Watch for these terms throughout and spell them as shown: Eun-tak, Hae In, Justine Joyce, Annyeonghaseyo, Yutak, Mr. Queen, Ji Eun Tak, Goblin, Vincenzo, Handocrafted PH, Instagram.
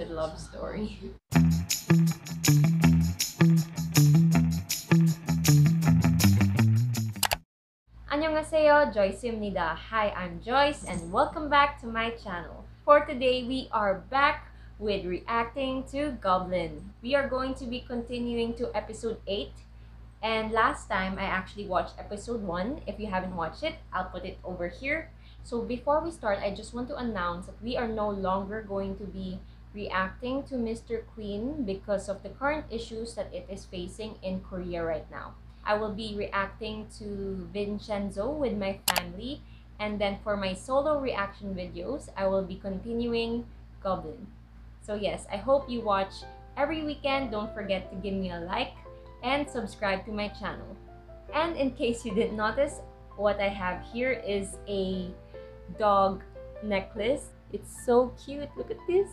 complicated love story. Annyeonghaseyo, Joyce입니다. Hi, I'm Joyce and welcome back to my channel. For today, we are back with reacting to Goblin. We are going to be continuing to episode 8. And last time, I actually watched episode 1. If you haven't watched it, I'll put it over here. So before we start, I just want to announce that we are no longer going to be reacting to Mr. Queen because of the current issues that it is facing in Korea right now. I will be reacting to Vincenzo with my family. And then for my solo reaction videos, I will be continuing Goblin. So yes, I hope you watch every weekend. Don't forget to give me a like and subscribe to my channel. And in case you didn't notice, what I have here is a dog necklace. It's so cute. Look at this.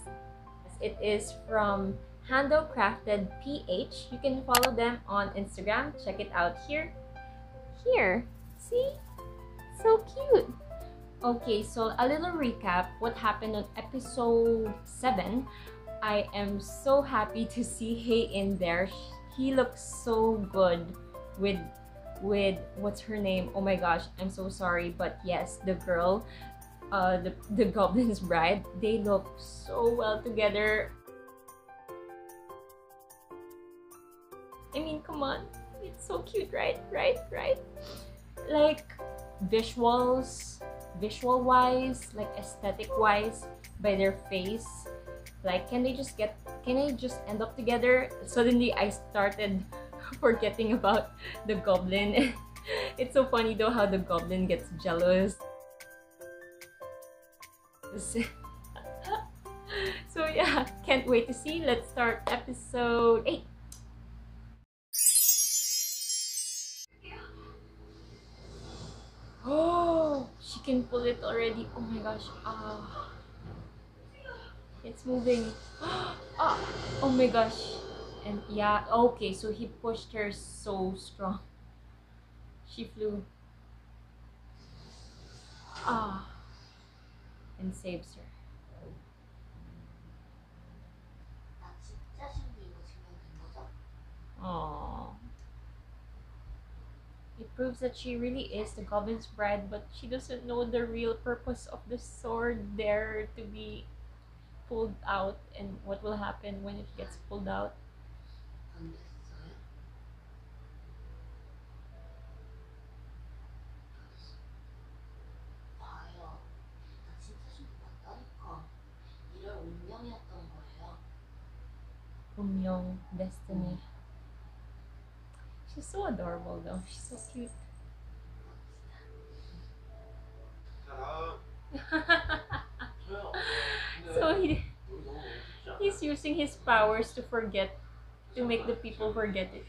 It is from Handocrafted PH. You can follow them on Instagram. Check it out here. Here. See? So cute. Okay, so a little recap. What happened on episode 7. I am so happy to see Hae In there. He looks so good with what's her name? Oh my gosh, I'm so sorry, but yes, the girl, the Goblin's bride, they look so well together. I mean, come on, it's so cute, right? Like visual wise, like aesthetic wise, by their face, like can they just end up together? Suddenly I started forgetting about the Goblin. It's so funny though how the Goblin gets jealous. So yeah, can't wait to see. Let's start episode 8. Oh, she can pull it already. Oh my gosh. It's moving. Oh my gosh. And yeah, okay, so he pushed her so strong. She flew. And saves her. Oh. It proves that she really is the Goblin's bride, but she doesn't know the real purpose of the sword there to be pulled out and what will happen when it gets pulled out. Umyong destiny. She's so adorable though. She's so cute. So he's using his powers to forget, to make the people forget it.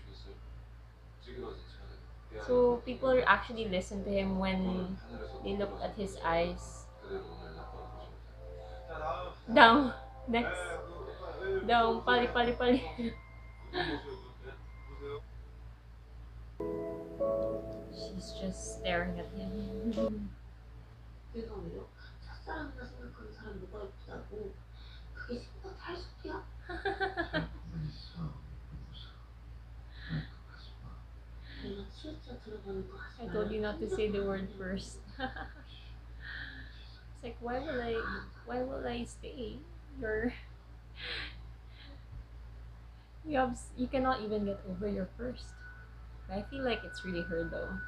So people actually listen to him when they look at his eyes. Down. Next. Down. Pali, pali, pali. She's just staring at him. I told you not to say the word first. It's like, why will I stay? You cannot even get over your first. I feel like it's really her though.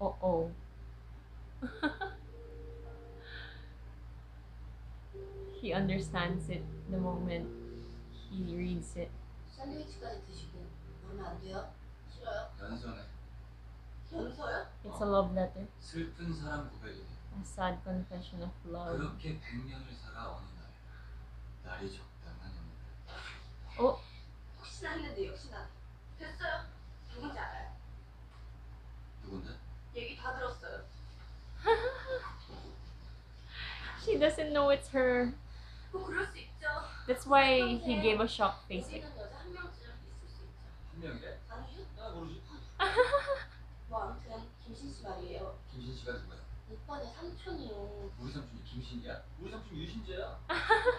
Oh. He understands it the moment he reads it. It's a love letter. A sad confession of love. Oh. She doesn't know it's her. That's why he gave a shock face. Like. 6번이 삼촌이요. 우리 삼촌이 김신재야? 우리 삼촌이 유신재야? 아이고,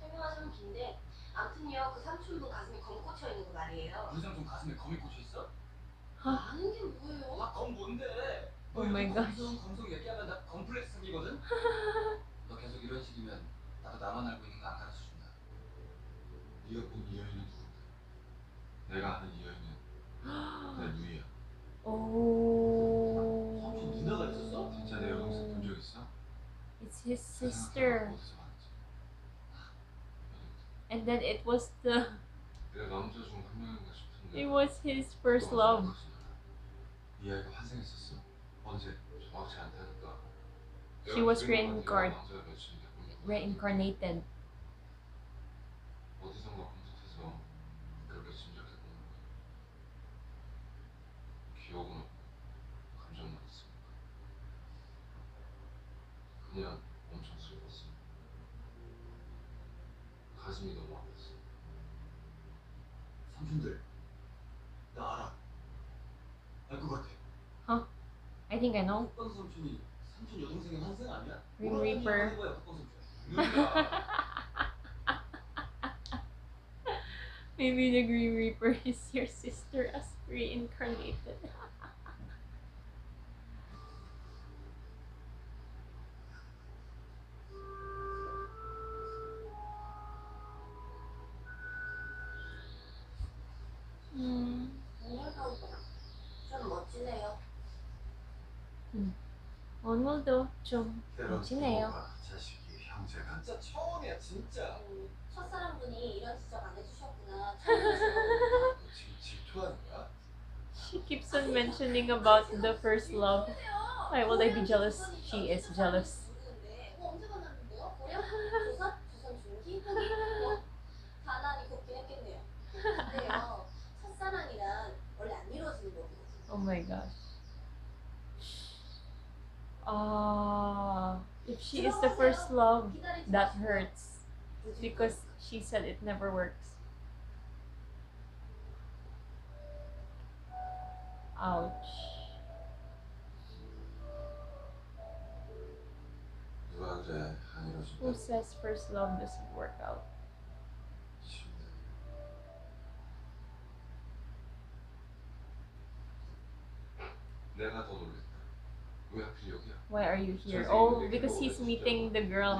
설명하 좀 긴데 아무튼요, 그 삼촌분 가슴에 검 꽂혀 있는 거 말이에요. 우리 삼촌 가슴에 검이 꽂혀 있어? 아, 아는 게 뭐예요? 아, 검 뭔데? 오 마이 갓. 검속 얘기하면 나 검플렉스 생기거든? 너 계속 이런 식이면 나도 나만 알고 있는 거 안 가르쳐준다. 네가 본 이 여인은 누군데? 내가 아는 이 여인은 내 누이야. 오. 삼촌 누나가 있었어? 진짜 내 여동생 본 적 있어? It's his sister. And then it was the. 내가 남자 중 한 명인가 싶은데. It was his first love. 이 아이가 환생했었어. 언제? 정확치 않다니까. She was reincarnated. 어디선가 검색해서 그렇게 짐작했던 거야. 기억은 없고 감정만 있습니다. 그냥 엄청 슬펐어. 가슴이 너무 아팠어. 삼촌들, 나 알아. 알 것 같아. Huh? I think I know. 삼촌 여동생이 환생 아니야? Ring Reaper. Maybe the Green Reaper is your sister as reincarnated. 오늘도 좀 멋지네요. 자식이 형제가 진짜 처음이야 진짜. 첫사람분이 이런 지적 안 해주셨구나. 지금 질투하는 거야? She keeps on mentioning about the first love. Why would I be jealous? She is jealous. 언제 만났는데요? 고려? 조선? 조선 중기? 가난이 곱긴 했겠네요. 근데요, 첫사랑이란 원래 안 이루어지는 거거든요. Oh my gosh. If she is the first love, that hurts because she said it never works. Ouch. Who says first love doesn't work out? Why are you here? Oh, because he's meeting the girl.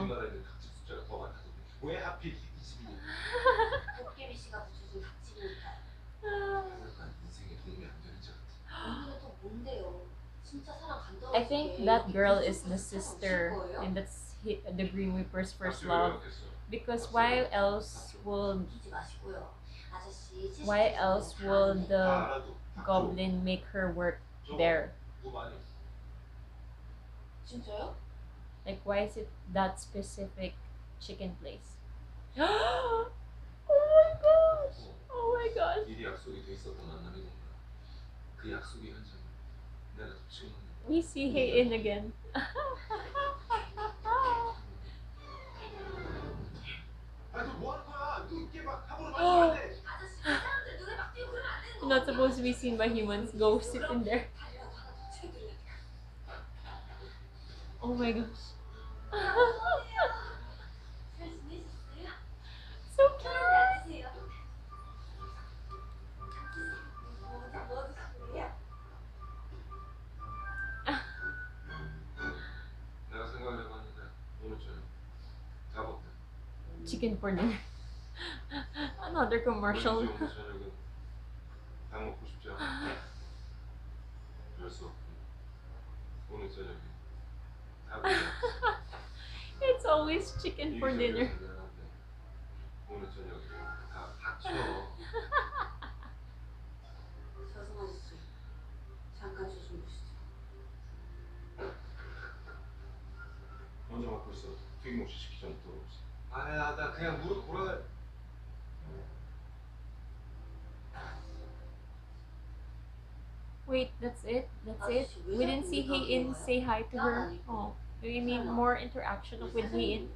I think that girl is the sister, and that's the Green Reaper's first love. Because why else would the goblin make her work there? 진짜요? Like, why is it that specific chicken place? Oh my gosh! Oh my gosh! We see Hae In again. You're not supposed to be seen by humans. Go sit in there. Oh my gosh. So cute. Chicken for dinner. Another commercial. It's always chicken for dinner. Wait, that's it? That's it? We didn't see Hae In say hi to her. Oh. Do you need more interaction with Hae In?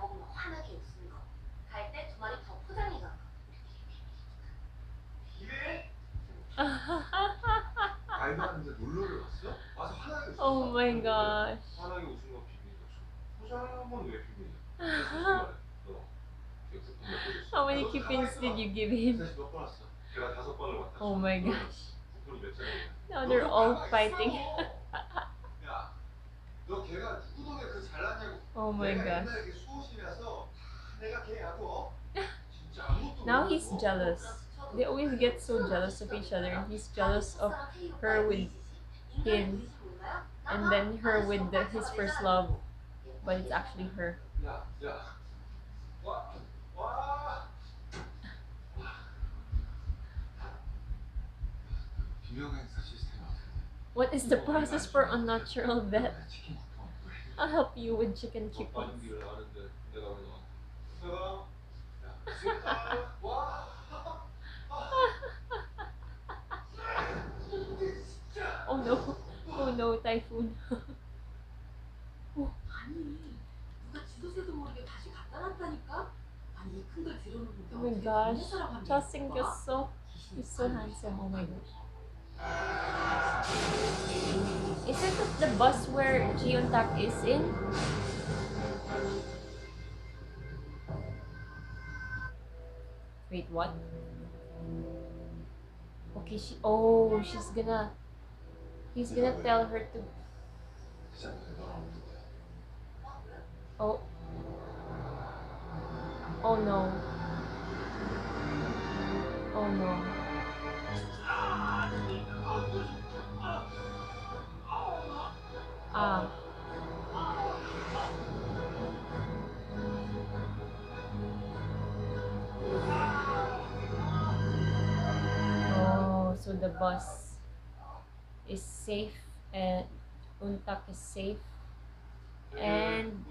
나보고 환하게 웃으며 갈 때 두 마리 더 포장해가. 이래? 알고 왔는데 놀러를 왔어? 와서 환하게 웃었어. 오 마이 갓. 환하게 웃은 건 비밀이야. 포장은 왜 비밀이야? How many coupons did you give him? Oh my gosh. Now they're all fighting. Oh my gosh. Now he's jealous. They always get so jealous of each other, and he's jealous of her with him, and then her with his first love, but it's actually her. What is the process for unnatural death? I'll help you with chicken coupons. Oh no, oh no, typhoon. Oh my gosh, Chasing is so handsome. Oh my gosh. Isn't it the bus where Ji Eun Tak is in? Wait, what? Okay, he's gonna tell her to. Oh. Oh no. Oh no. Ah. Oh, so the bus is safe and Eun-tak is safe and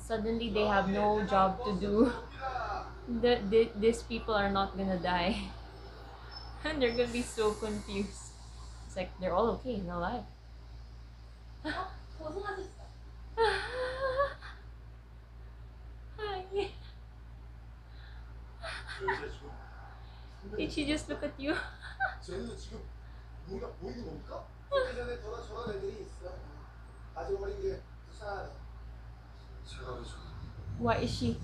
suddenly they have no job to do. These people are not gonna die. And they're gonna be so confused. It's like they're all okay in alive. Did she just look at you? Why is she?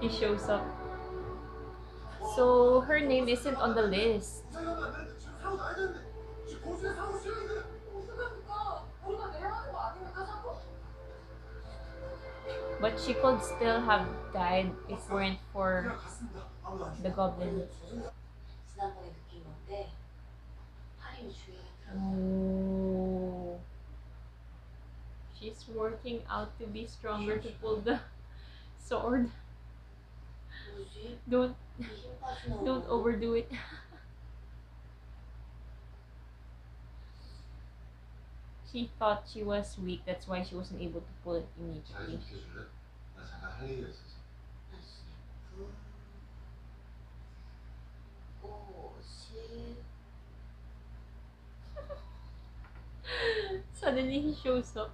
He shows up. So her name isn't on the list. But she could still have died if it weren't for the goblin. Oh. She's working out to be stronger to pull the sword. Don't overdo it. She thought she was weak, that's why she wasn't able to pull it immediately. Suddenly he shows up.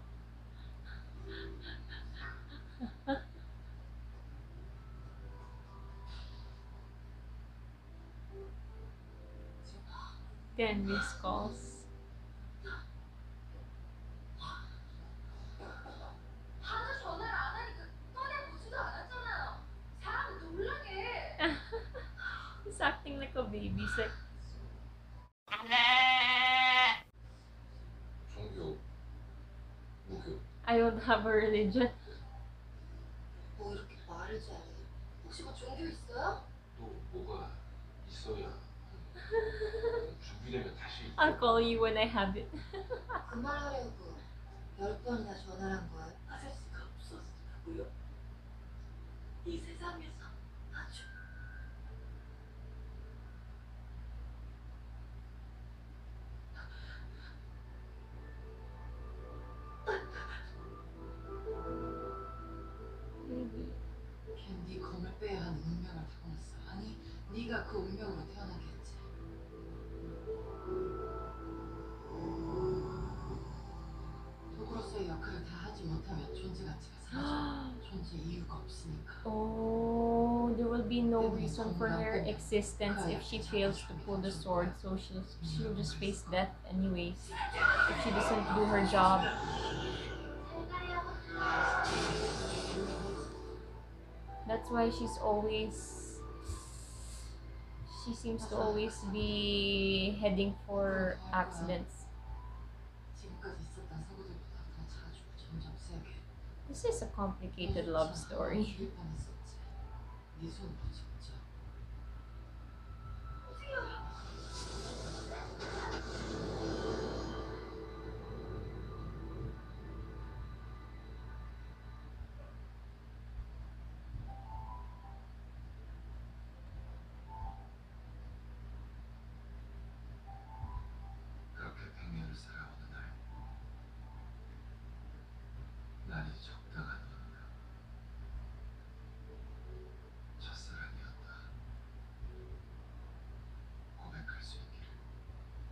Then missed calls. He's acting like a baby. He's like, I don't have a religion. I'll call you when I have it. Oh, there will be no reason for her existence if she fails to pull the sword, so she'll just face death anyways if she doesn't do her job. That's why she seems to always be heading for accidents. This is a complicated love story.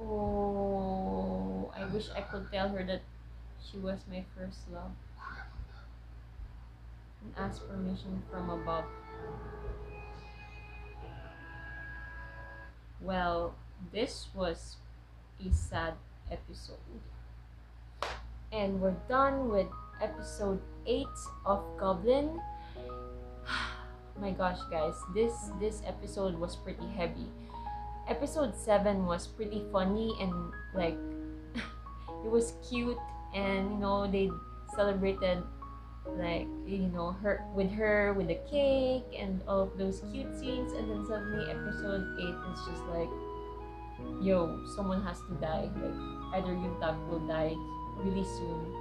Oh, I wish I could tell her that she was my first love and ask permission from above. Well, this was a sad episode. And we're done with episode 8 of Goblin. My gosh, guys, this episode was pretty heavy. Episode 7 was pretty funny and like it was cute, and you know they celebrated like her with the cake and all of those cute scenes, and then suddenly episode 8 is just like, yo, someone has to die. Like either Yutak will die really soon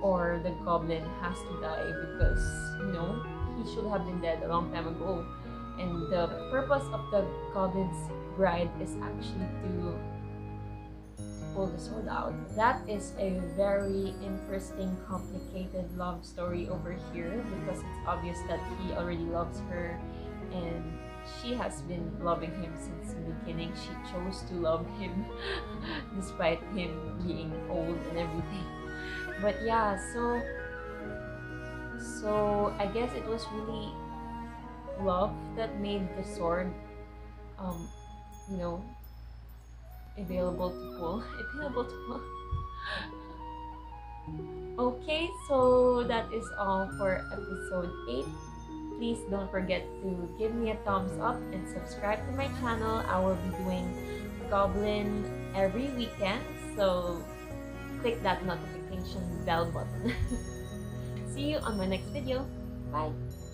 or the goblin has to die because he should have been dead a long time ago. And the purpose of the goblin's bride is actually to pull the sword out. That is a very interesting, complicated love story over here, because it's obvious that he already loves her and she has been loving him since the beginning. She chose to love him despite him being old and everything. But yeah, so I guess it was really love that made the sword available to pull. Okay, so that is all for episode 8. Please don't forget to give me a thumbs up and subscribe to my channel. I will be doing Goblin every weekend, so click that notification bell button. See you on my next video. Bye.